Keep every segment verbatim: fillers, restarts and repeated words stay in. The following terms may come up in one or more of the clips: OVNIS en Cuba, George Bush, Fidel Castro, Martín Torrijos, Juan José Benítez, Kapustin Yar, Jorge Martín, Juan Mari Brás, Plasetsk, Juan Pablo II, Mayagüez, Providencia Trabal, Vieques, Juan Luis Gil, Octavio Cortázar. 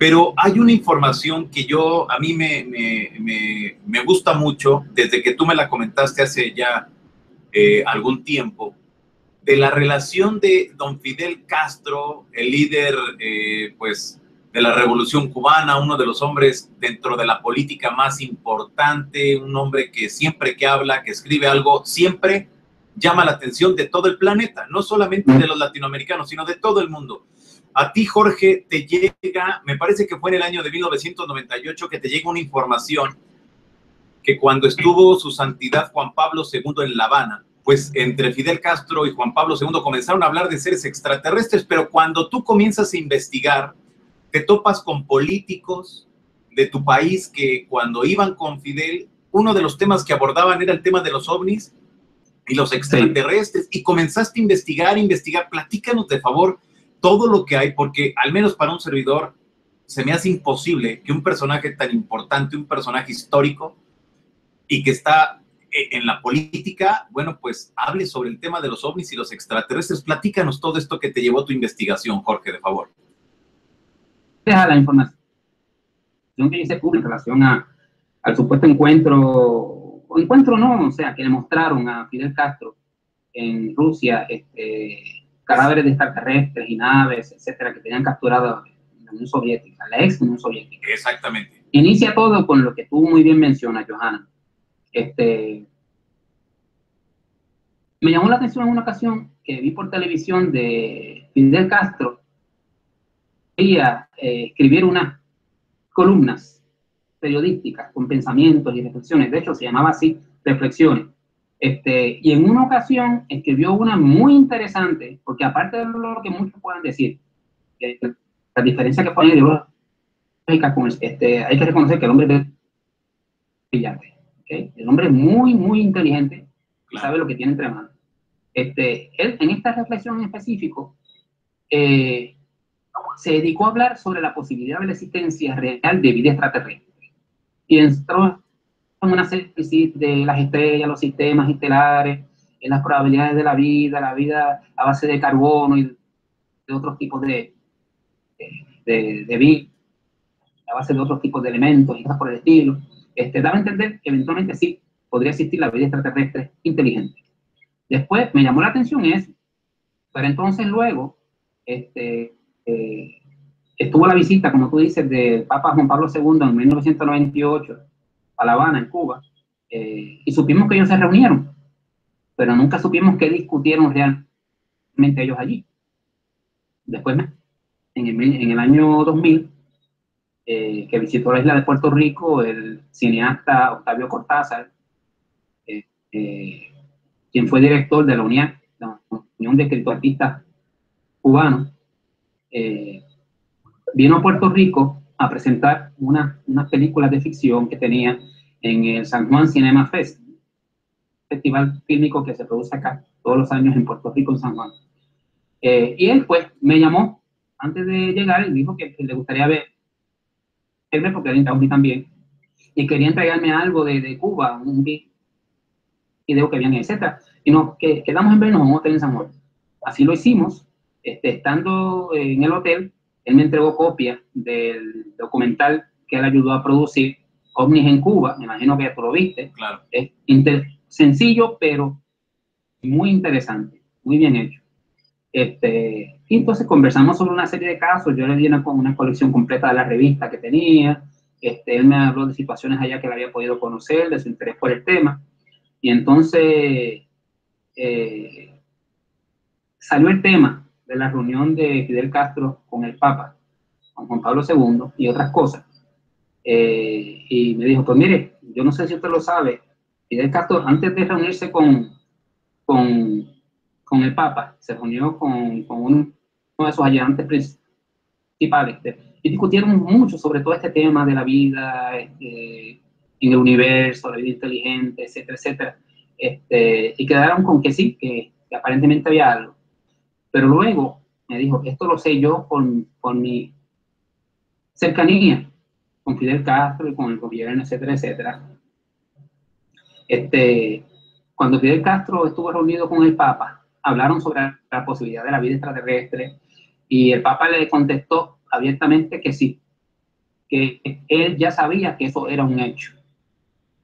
Pero hay una información que yo, a mí me, me, me, me gusta mucho, desde que tú me la comentaste hace ya eh, algún tiempo, de la relación de don Fidel Castro, el líder eh, pues, de la Revolución Cubana, uno de los hombres dentro de la política más importante, un hombre que siempre que habla, que escribe algo, siempre llama la atención de todo el planeta, no solamente de los latinoamericanos, sino de todo el mundo. A ti, Jorge, te llega, me parece que fue en el año de mil novecientos noventa y ocho que te llega una información que cuando estuvo su santidad Juan Pablo segundo en La Habana, pues entre Fidel Castro y Juan Pablo segundo comenzaron a hablar de seres extraterrestres, pero cuando tú comienzas a investigar, te topas con políticos de tu país que cuando iban con Fidel, uno de los temas que abordaban era el tema de los ovnis y los extraterrestres, y comenzaste a investigar, investigar, platícanos de favor todo lo que hay, porque al menos para un servidor se me hace imposible que un personaje tan importante, un personaje histórico y que está en la política, bueno, pues hable sobre el tema de los ovnis y los extraterrestres. Platícanos todo esto que te llevó tu investigación, Jorge, de favor. Deja la información que hice pública en relación a, al supuesto encuentro, encuentro no, o sea, que le mostraron a Fidel Castro en Rusia, este... cadáveres de extraterrestres y naves, etcétera, que tenían capturado la Unión Soviética, la ex Unión Soviética. Exactamente. Inicia todo con lo que tú muy bien mencionas, Johanna. Este, me llamó la atención en una ocasión que vi por televisión de Fidel Castro, quería eh, escribir unas columnas periodísticas con pensamientos y reflexiones, de hecho se llamaba así, Reflexiones. Este, y en una ocasión escribió una muy interesante, porque aparte de lo que muchos puedan decir, que la diferencia que pone ideológica con este, hay que reconocer que el hombre es brillante, ¿okay? El hombre es muy, muy inteligente, y sabe lo que tiene entre manos. Este, él, en esta reflexión en específico, eh, se dedicó a hablar sobre la posibilidad de la existencia real de vida extraterrestre. Y entró una serie de las estrellas, los sistemas estelares, en las probabilidades de la vida, la vida a base de carbono y de otros tipos de, de, de vida, a base de otros tipos de elementos y cosas por el estilo. Este, daba a entender que eventualmente sí podría existir la vida extraterrestre inteligente. Después me llamó la atención eso, pero entonces luego este, eh, estuvo la visita, como tú dices, del Papa Juan Pablo segundo en mil novecientos noventa y ocho, a La Habana, en Cuba, eh, y supimos que ellos se reunieron, pero nunca supimos qué discutieron realmente ellos allí. Después, en el, en el año dos mil, eh, que visitó la isla de Puerto Rico, el cineasta Octavio Cortázar, eh, eh, quien fue director de la Unión, la Unión de Escritoristas Cubanos, eh, vino a Puerto Rico a presentar unas una películas de ficción que tenía en el San Juan Cinema Fest, festival fílmico que se produce acá todos los años en Puerto Rico, en San Juan. Eh, y él, pues, me llamó antes de llegar y dijo que, que le gustaría ver, verme porque era un también, y quería entregarme algo de, de Cuba, un video que habían, etcétera. Y nos que, quedamos en vernos en un hotel en San Juan. Así lo hicimos, este, estando en el hotel. Él me entregó copia del documental que él ayudó a producir, OVNIS en Cuba, me imagino que tú lo viste. Claro. Es sencillo, pero muy interesante, muy bien hecho. Este, y entonces conversamos sobre una serie de casos, yo le di una, una colección completa de la revista que tenía, este, él me habló de situaciones allá que él había podido conocer, de su interés por el tema, y entonces eh, salió el tema de la reunión de Fidel Castro con el Papa, con Juan Pablo segundo y otras cosas. Eh, y me dijo, pues mire, yo no sé si usted lo sabe, Fidel Castro antes de reunirse con, con, con el Papa, se reunió con, con uno de sus ayudantes principales y discutieron mucho sobre todo este tema de la vida eh, en el universo, la vida inteligente, etcétera, etcétera. Este, y quedaron con que sí, que, que aparentemente había algo. Pero luego me dijo, esto lo sé yo por, por mi cercanía con Fidel Castro y con el gobierno, etcétera, etcétera. Este, cuando Fidel Castro estuvo reunido con el Papa, hablaron sobre la, la posibilidad de la vida extraterrestre y el Papa le contestó abiertamente que sí, que él ya sabía que eso era un hecho,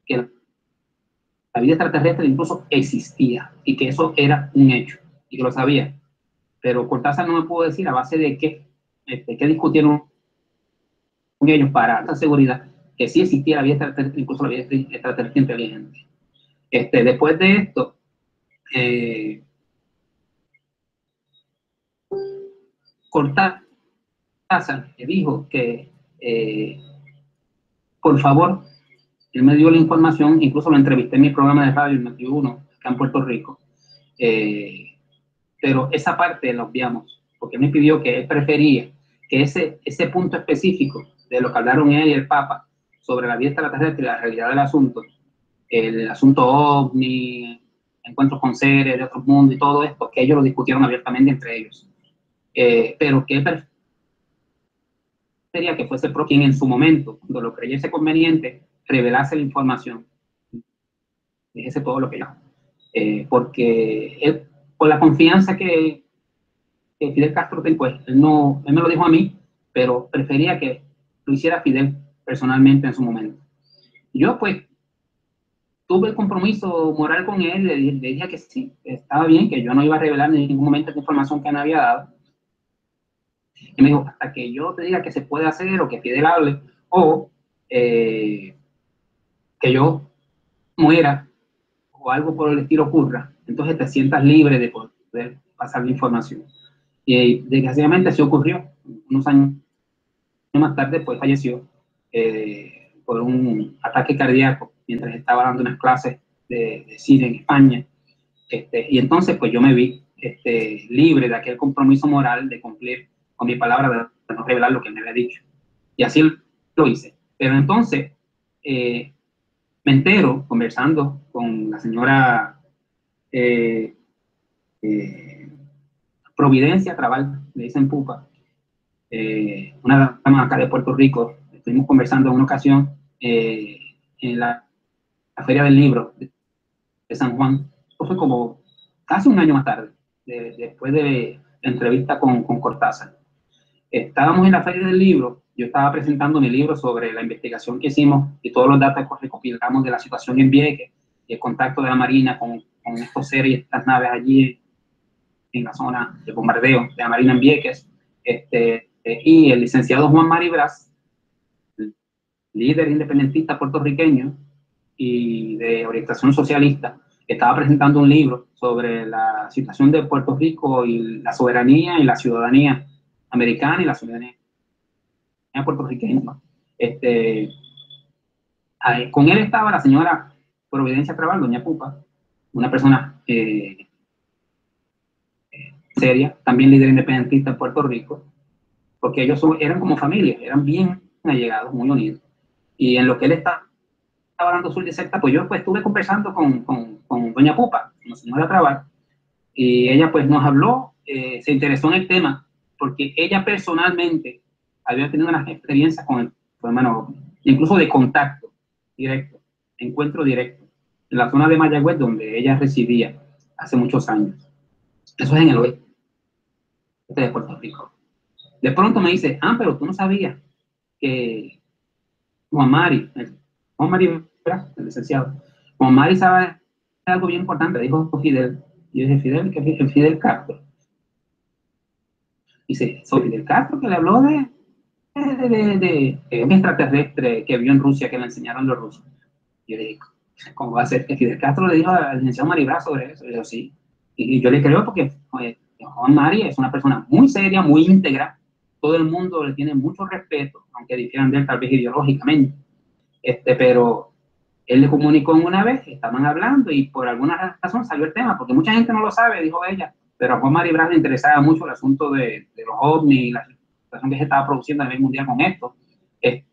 que la vida extraterrestre incluso existía y que eso era un hecho y que lo sabía. Pero Cortázar no me pudo decir a base de qué, este, qué discutieron con ellos para la seguridad que sí existía la vida extraterrestre, incluso la vida extraterrestre inteligente. Este, después de esto, eh, Cortázar le dijo que, eh, por favor, él me dio la información, incluso lo entrevisté en mi programa de radio, el veintiuno, acá en Puerto Rico, eh, pero esa parte la obviamos, porque me pidió que él prefería que ese, ese punto específico de lo que hablaron él y el Papa sobre la vida extraterrestre y la realidad del asunto, el asunto ovni, encuentros con seres de otro mundo y todo esto, que ellos lo discutieron abiertamente entre ellos. Eh, pero que él sería que fuese el propio quien en su momento, cuando lo creyese conveniente, revelase la información. Dijese todo lo que yo. Eh, porque él, con la confianza que, que Fidel Castro tenía, pues, él, no, él me lo dijo a mí, pero prefería que lo hiciera Fidel personalmente en su momento. Yo, pues, tuve el compromiso moral con él, le, le dije que sí, estaba bien, que yo no iba a revelar en ningún momento la información que él había dado. Y me dijo, hasta que yo te diga que se puede hacer o que Fidel hable, o eh, que yo muera o algo por el estilo ocurra, entonces te sientas libre de poder pasar la información. Y desgraciadamente así ocurrió. Unos años más tarde, pues falleció eh, por un ataque cardíaco mientras estaba dando unas clases de, de cine en España. Este, y entonces, pues yo me vi este, libre de aquel compromiso moral de cumplir con mi palabra, de no revelar lo que me había dicho. Y así lo hice. Pero entonces, eh, me entero, conversando con la señora eh, eh, Providencia Trabal, le dicen Pupa, eh, una dama acá de Puerto Rico, estuvimos conversando en una ocasión eh, en la, la Feria del Libro de, de San Juan. Esto fue como casi un año más tarde, de, después de la entrevista con, con Cortázar. Estábamos en la Feria del Libro, yo estaba presentando mi libro sobre la investigación que hicimos y todos los datos que recopilamos de la situación en Vieques y el contacto de la Marina con, con estos seres y estas naves allí en la zona de bombardeo de la Marina en Vieques. Este, y el licenciado Juan Mari Brás, líder independentista puertorriqueño y de orientación socialista, estaba presentando un libro sobre la situación de Puerto Rico y la soberanía y la ciudadanía americana y la ciudadanía puertorriqueña. Este, con él estaba la señora Providencia Trabal, doña Pupa, una persona eh, seria, también líder independentista en Puerto Rico, porque ellos son, eran como familia, eran bien allegados, muy unidos. Y en lo que él está estaba hablando sur de secta, pues yo pues, estuve conversando con, con, con doña Pupa, con la señora Trabal, y ella pues nos habló, eh, se interesó en el tema, porque ella personalmente había tenido unas experiencias con el fenómeno, incluso de contacto directo, encuentro directo, en la zona de Mayagüez, donde ella residía hace muchos años. Eso es en el oeste de Puerto Rico. De pronto me dice, ah, pero tú no sabías que Juan Mari, el, Juan Mari Brás, el licenciado, Juan Mari sabe algo bien importante, dijo Fidel. Yo dije, Fidel, ¿qué es Fidel Castro? Dice, soy Fidel Castro, que le habló de... De, de, de, de un extraterrestre que vio en Rusia, que le enseñaron los rusos. Yo le dije, ¿cómo va a ser? Que Fidel Castro le dijo al licenciado Mari Brás sobre eso. Yo, sí. Y, y yo le creo porque eh, Juan Mari es una persona muy seria, muy íntegra. Todo el mundo le tiene mucho respeto, aunque difieran de él tal vez ideológicamente. Este, pero él le comunicó una vez, estaban hablando y por alguna razón salió el tema, porque mucha gente no lo sabe, dijo ella. Pero a Juan Mari Brás le interesaba mucho el asunto de, de los ovnis y las que se estaba produciendo a nivel mundial con esto. Eh,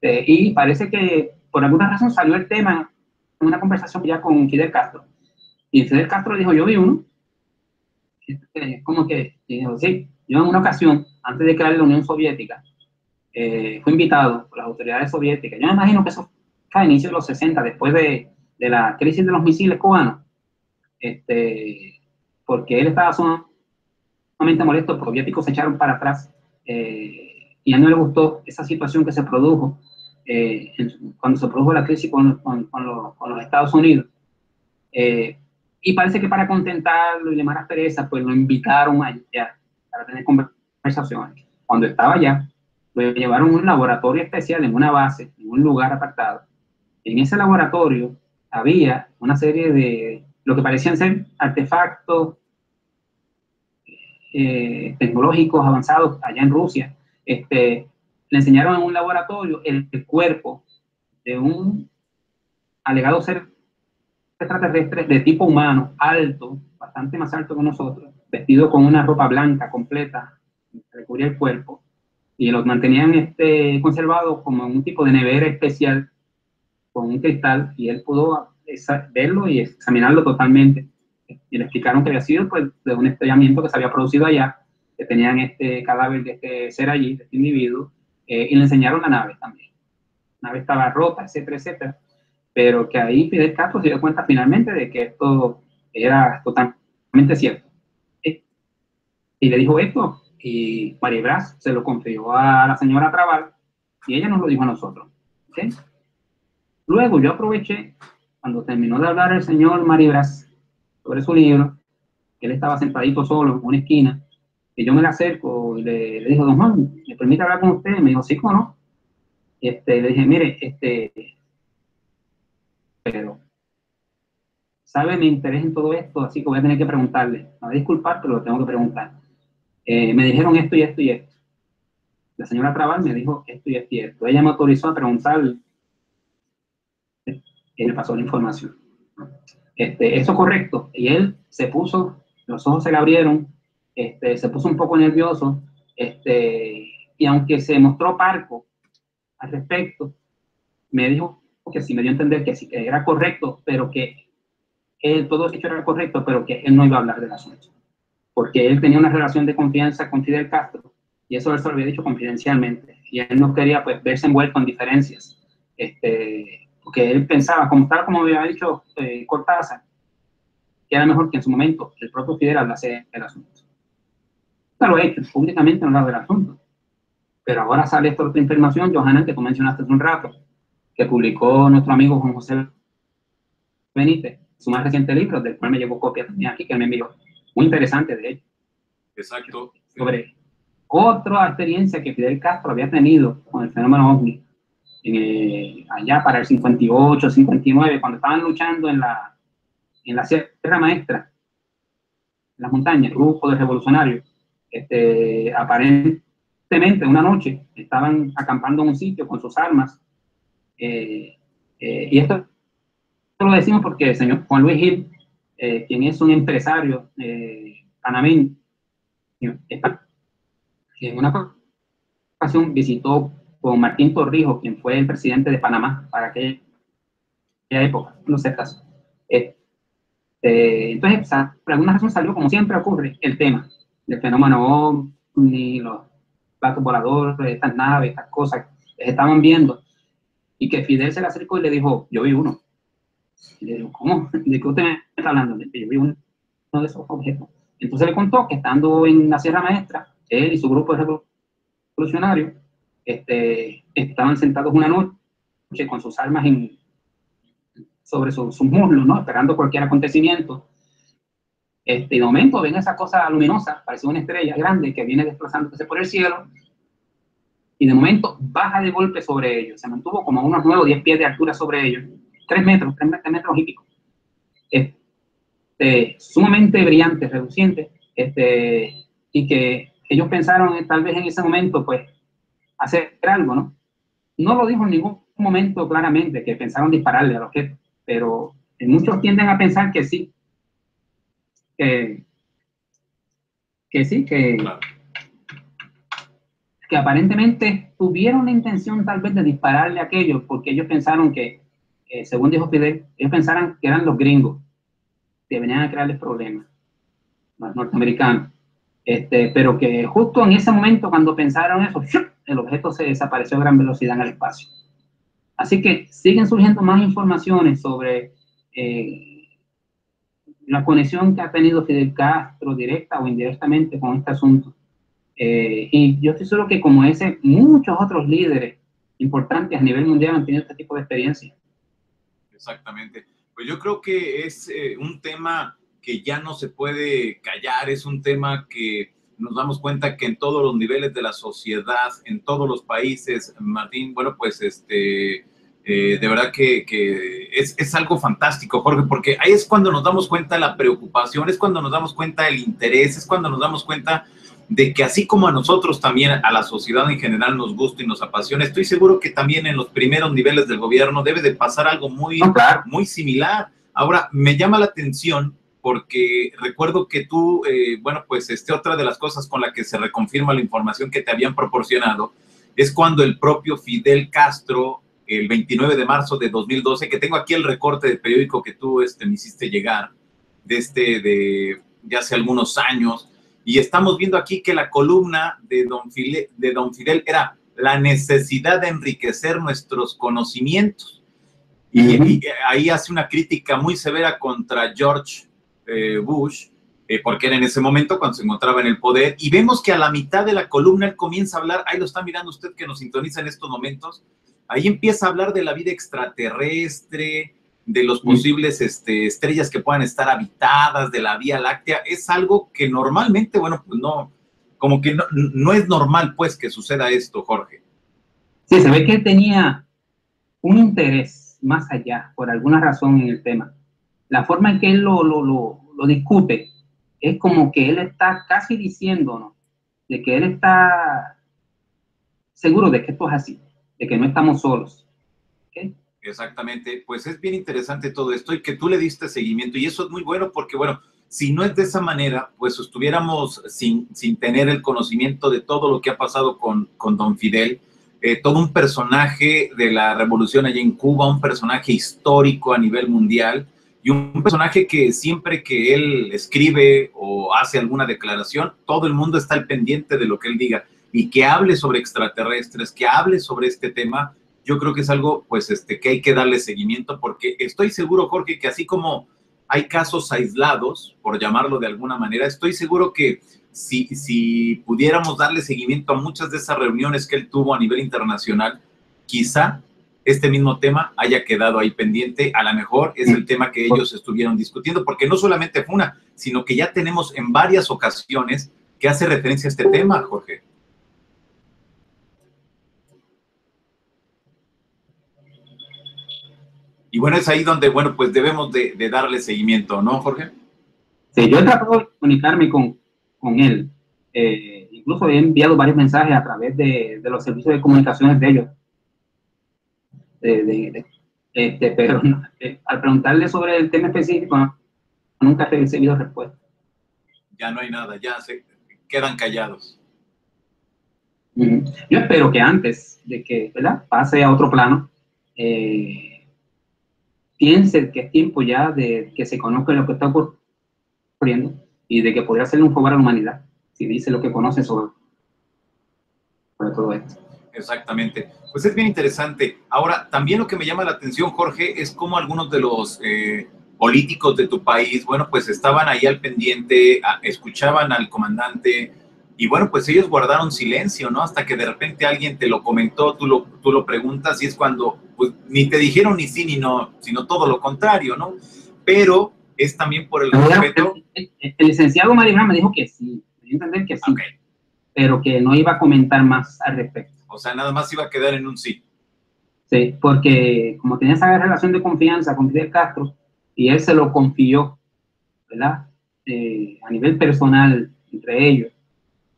eh, y parece que por alguna razón salió el tema en una conversación ya con Fidel Castro. Y Fidel Castro dijo, yo vi uno. Eh, como que, dijo, sí, yo en una ocasión, antes de crear la Unión Soviética, eh, fui invitado por las autoridades soviéticas. Yo me imagino que eso fue a inicios de los sesenta, después de, de la crisis de los misiles cubanos. Este, porque él estaba sumamente molesto, los soviéticos se echaron para atrás. Eh, y no le gustó esa situación que se produjo eh, en, cuando se produjo la crisis con, con, con, los, con los Estados Unidos. Eh, y parece que para contentarlo y le más pereza, pues lo invitaron allá para tener conversaciones. Cuando estaba allá, lo llevaron a un laboratorio especial en una base, en un lugar apartado. En ese laboratorio había una serie de lo que parecían ser artefactos eh, tecnológicos avanzados allá en Rusia. Este, le enseñaron en un laboratorio el, el cuerpo de un alegado ser extraterrestre de tipo humano, alto, bastante más alto que nosotros, vestido con una ropa blanca completa, le cubría el cuerpo, y lo mantenían este, conservado como en un tipo de nevera especial con un cristal, y él pudo verlo y examinarlo totalmente. Y le explicaron que había sido pues, de un estrellamiento que se había producido allá, que tenían este cadáver de este ser allí, de este individuo, eh, y le enseñaron la nave también. La nave estaba rota, etcétera, etcétera. Pero que ahí Fidel Castro se dio cuenta finalmente de que esto era totalmente cierto. ¿Eh? Y le dijo esto, y Mari Brás se lo confió a la señora Trabal, y ella nos lo dijo a nosotros. ¿Okay? Luego yo aproveché, cuando terminó de hablar el señor Mari Brás sobre su libro, que él estaba sentadito solo en una esquina, y yo me le acerco y le, le digo, don Juan, ¿me permite hablar con usted? Y me dijo, sí, ¿cómo no? Este, le dije, mire, este... pero, ¿sabe? Me interesa en todo esto, así que voy a tener que preguntarle. Me voy a disculpar, pero lo tengo que preguntar. Eh, me dijeron esto y esto y esto. La señora Trabal me dijo esto y esto y esto. Ella me autorizó a preguntarle. Y le pasó la información. Este, eso es correcto. Y él se puso, los ojos se le abrieron, este, se puso un poco nervioso, este, y aunque se mostró parco al respecto, me dijo, que sí me dio a entender que sí, que era correcto, pero que él, todo el hecho era correcto, pero que él no iba a hablar del asunto. Porque él tenía una relación de confianza con Fidel Castro, y eso él se lo había dicho confidencialmente, y él no quería pues, verse envuelto en diferencias. Este, porque él pensaba, como tal como había dicho eh, Cortázar, que era mejor que en su momento el propio Fidel hablase del asunto. No lo he hecho, públicamente no hablaba del asunto. Pero ahora sale esta otra información, Johanna, que tú mencionaste hace un rato, que publicó nuestro amigo Juan José Benítez, su más reciente libro, del cual me llegó copia también aquí, que él me envió. Muy interesante, de hecho. Exacto. Sobre otra experiencia que Fidel Castro había tenido con el fenómeno OVNI, en, eh, allá para el cincuenta y ocho, cincuenta y nueve, cuando estaban luchando en la, en la Sierra Maestra, en las montañas, grupo de revolucionarios, este, aparentemente una noche estaban acampando en un sitio con sus armas. Eh, eh, y esto, esto lo decimos porque el señor Juan Luis Gil, eh, quien es un empresario eh, panameño, está, en una ocasión visitó con Martín Torrijos, quien fue el presidente de Panamá para aquella, aquella época, no sé caso. Eh, eh, entonces, por alguna razón salió, como siempre ocurre, el tema del fenómeno OVNI, los platos voladores, estas naves, estas cosas que estaban viendo. Y que Fidel se le acercó y le dijo, yo vi uno. Y le dijo, ¿cómo? ¿De qué usted me está hablando? Yo vi uno de esos objetos. Entonces le contó que estando en la Sierra Maestra, él y su grupo de revolucionarios este, estaban sentados una noche con sus armas en, sobre sus, sus muslos, ¿no? Esperando cualquier acontecimiento. Este, y de momento ven esa cosa luminosa, parecía una estrella grande que viene desplazándose por el cielo. Y de momento baja de golpe sobre ellos. Se mantuvo como a unos nueve o diez pies de altura sobre ellos. tres metros, tres metros y pico. Este, sumamente brillante, reluciente. Este, y que ellos pensaron tal vez en ese momento, pues, hacer algo, ¿no? No lo dijo en ningún momento claramente que pensaron dispararle al objeto. Pero muchos tienden a pensar que sí. Que, que sí, que... Claro. Que aparentemente tuvieron la intención tal vez de dispararle a aquellos, porque ellos pensaron que, eh, según dijo Fidel, ellos pensaron que eran los gringos, que venían a crearles problemas, los norteamericanos. Este, pero que justo en ese momento, cuando pensaron eso, el objeto se desapareció a gran velocidad en el espacio. Así que siguen surgiendo más informaciones sobre eh, la conexión que ha tenido Fidel Castro, directa o indirectamente, con este asunto. Eh, y yo estoy seguro que como ese, muchos otros líderes importantes a nivel mundial han tenido este tipo de experiencia. Exactamente. Pues yo creo que es eh, un tema que ya no se puede callar, es un tema que nos damos cuenta que en todos los niveles de la sociedad, en todos los países, Martín, bueno, pues este... Eh, de verdad que, que es, es algo fantástico, Jorge, porque ahí es cuando nos damos cuenta de la preocupación, es cuando nos damos cuenta del interés, es cuando nos damos cuenta de que así como a nosotros también, a la sociedad en general nos gusta y nos apasiona, estoy seguro que también en los primeros niveles del gobierno debe de pasar algo muy, muy similar. Ahora, me llama la atención porque recuerdo que tú, eh, bueno, pues este, otra de las cosas con la que se reconfirma la información que te habían proporcionado es cuando el propio Fidel Castro, el veintinueve de marzo de dos mil doce, que tengo aquí el recorte del periódico que tú este, me hiciste llegar, de, este, de, de hace algunos años, y estamos viendo aquí que la columna de don, Fidel, de don Fidel era la necesidad de enriquecer nuestros conocimientos. Uh-huh. Y, y ahí hace una crítica muy severa contra George eh, Bush, eh, porque era en ese momento cuando se encontraba en el poder, y vemos que a la mitad de la columna él comienza a hablar, ahí lo está mirando usted que nos sintoniza en estos momentos, ahí empieza a hablar de la vida extraterrestre, de los posibles este, estrellas que puedan estar habitadas, de la Vía Láctea. Es algo que normalmente, bueno, pues no, como que no, no es normal, pues, que suceda esto, Jorge. Sí, se ve que él tenía un interés más allá, por alguna razón, en el tema. La forma en que él lo, lo, lo, lo discute es como que él está casi diciéndonos de que él está seguro de que esto es así, de que no estamos solos. ¿Okay? Exactamente, pues es bien interesante todo esto y que tú le diste seguimiento y eso es muy bueno porque, bueno, si no es de esa manera, pues estuviéramos sin, sin tener el conocimiento de todo lo que ha pasado con, con don Fidel, eh, todo un personaje de la revolución allá en Cuba, un personaje histórico a nivel mundial y un personaje que siempre que él escribe o hace alguna declaración, todo el mundo está al pendiente de lo que él diga. Y que hable sobre extraterrestres, que hable sobre este tema, yo creo que es algo pues, este, que hay que darle seguimiento, porque estoy seguro, Jorge, que así como hay casos aislados, por llamarlo de alguna manera, estoy seguro que si, si pudiéramos darle seguimiento a muchas de esas reuniones que él tuvo a nivel internacional, quizá este mismo tema haya quedado ahí pendiente, a lo mejor es el tema que ellos estuvieron discutiendo, porque no solamente fue una, sino que ya tenemos en varias ocasiones que hace referencia a este tema, Jorge. Y bueno, es ahí donde, bueno, pues debemos de, de darle seguimiento, ¿no, Jorge? Sí, yo he tratado de comunicarme con, con él. Eh, incluso he enviado varios mensajes a través de, de los servicios de comunicaciones de ellos. De, de, de, este, pero no, eh, al preguntarle sobre el tema específico, no, nunca he recibido respuesta. Ya no hay nada, ya se quedan callados. Mm, yo espero que antes de que, ¿verdad?, pase a otro plano, eh, piense que es tiempo ya de que se conozca lo que está ocurriendo y de que podría hacerle un favor a la humanidad, si dice lo que conoce sobre, sobre todo esto. Exactamente. Pues es bien interesante. Ahora, también lo que me llama la atención, Jorge, es cómo algunos de los eh, políticos de tu país, bueno, pues estaban ahí al pendiente, escuchaban al comandante y, bueno, pues ellos guardaron silencio, ¿no? Hasta que de repente alguien te lo comentó, tú lo, tú lo preguntas y es cuando... Pues ni te dijeron ni sí ni no, sino todo lo contrario, ¿no? Pero es también por el respeto. El, el, el licenciado Mari Brás me dijo que sí, me dio a entender que sí, okay, pero que no iba a comentar más al respecto. O sea, nada más iba a quedar en un sí. Sí, porque como tenía esa relación de confianza con Fidel Castro, y él se lo confió, ¿verdad? Eh, a nivel personal, entre ellos,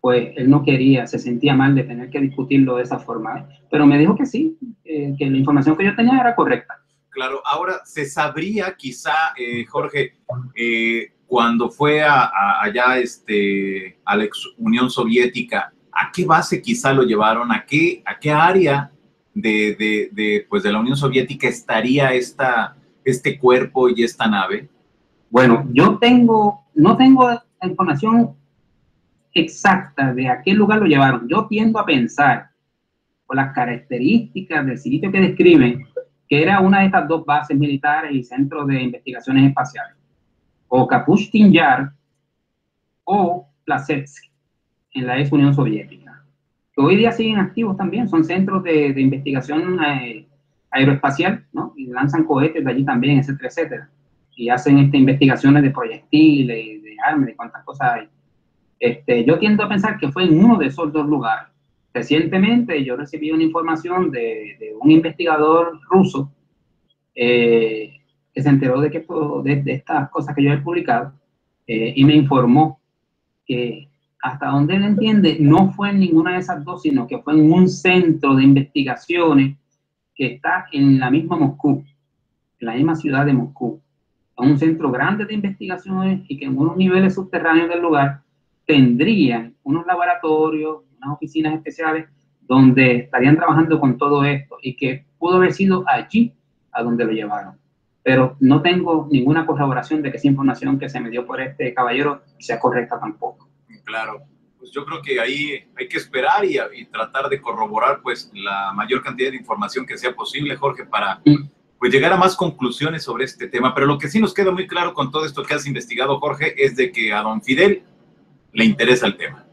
pues él no quería, se sentía mal de tener que discutirlo de esa forma. Pero me dijo que sí, eh, que la información que yo tenía era correcta. Claro, ahora se sabría quizá, eh, Jorge, eh, cuando fue a, a, allá este, a la ex Unión Soviética, ¿a qué base quizá lo llevaron? ¿A qué, a qué área de, de, de, pues de la Unión Soviética estaría esta, este cuerpo y esta nave? Bueno, yo tengo, no tengo la información exacta de a qué lugar lo llevaron. Yo tiendo a pensar, por las características del sitio que describen, que era una de estas dos bases militares y centros de investigaciones espaciales, o Kapustin Yar o Plasetsk, en la ex Unión Soviética, que hoy día siguen activos también, son centros de, de investigación eh, aeroespacial, ¿no? Y lanzan cohetes de allí también, etcétera, etcétera. Y hacen este, investigaciones de proyectiles, de armas, de cuántas cosas hay. Este, yo tiendo a pensar que fue en uno de esos dos lugares. Recientemente yo recibí una información de, de un investigador ruso eh, que se enteró de, que, de, de estas cosas que yo he publicado eh, y me informó que hasta donde él entiende no fue en ninguna de esas dos, sino que fue en un centro de investigaciones que está en la misma Moscú, en la misma ciudad de Moscú. Es un centro grande de investigaciones y que en unos niveles subterráneos del lugar tendrían unos laboratorios, unas oficinas especiales donde estarían trabajando con todo esto y que pudo haber sido allí a donde lo llevaron. Pero no tengo ninguna corroboración de que esa información que se me dio por este caballero sea correcta tampoco. Claro, pues yo creo que ahí hay que esperar y, y tratar de corroborar pues la mayor cantidad de información que sea posible, Jorge, para... Mm. Pues llegar a más conclusiones sobre este tema, pero lo que sí nos queda muy claro con todo esto que has investigado, Jorge, es de que a don Fidel le interesa el tema.